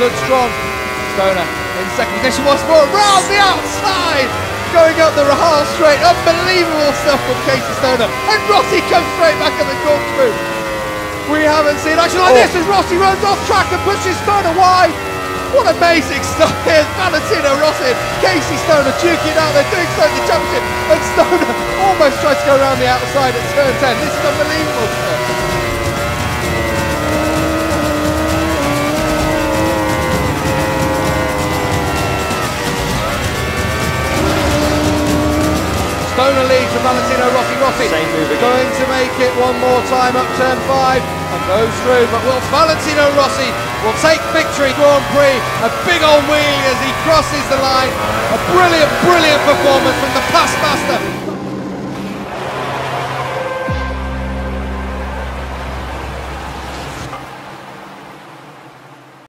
stood strong. Stoner in second position once more, round the outside, going up the Rahal straight. Unbelievable stuff from Casey Stoner, and Rossi comes straight back at the corkscrew. We haven't seen action like this as Rossi runs off track and pushes Stoner wide. What amazing stuff here. Valentino Rossi, Casey Stoner duking out. They're doing so in the championship, and Stoner almost tries to go around the outside at turn 10. This is unbelievable stuff. Stoner leads for Valentino Rossi. Rossi going to make it one more time up turn 5 and goes through. But will Valentino Rossi will take victory Grand Prix? A big old wheelie as he crosses the line. A brilliant, brilliant performance from the past master.